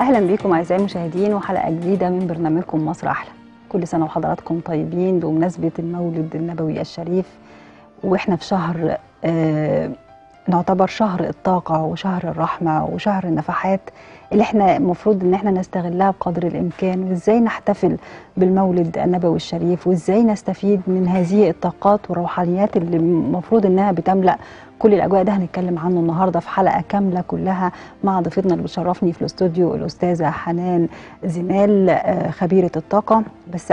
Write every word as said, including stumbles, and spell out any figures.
اهلا بيكم اعزائي المشاهدين وحلقه جديده من برنامجكم مصر احلى. كل سنه وحضراتكم طيبين بمناسبه المولد النبوي الشريف، واحنا في شهر آه نعتبر شهر الطاقه وشهر الرحمه وشهر النفحات اللي احنا المفروض ان احنا نستغلها بقدر الامكان، وازاي نحتفل بالمولد النبوي الشريف وازاي نستفيد من هذه الطاقات والروحانيات اللي المفروض انها بتملأ كل الاجواء. ده هنتكلم عنه النهارده في حلقه كامله كلها مع ضيفتنا اللي بتشرفني في الاستوديو الاستاذه حنان زمال خبيره الطاقه. بس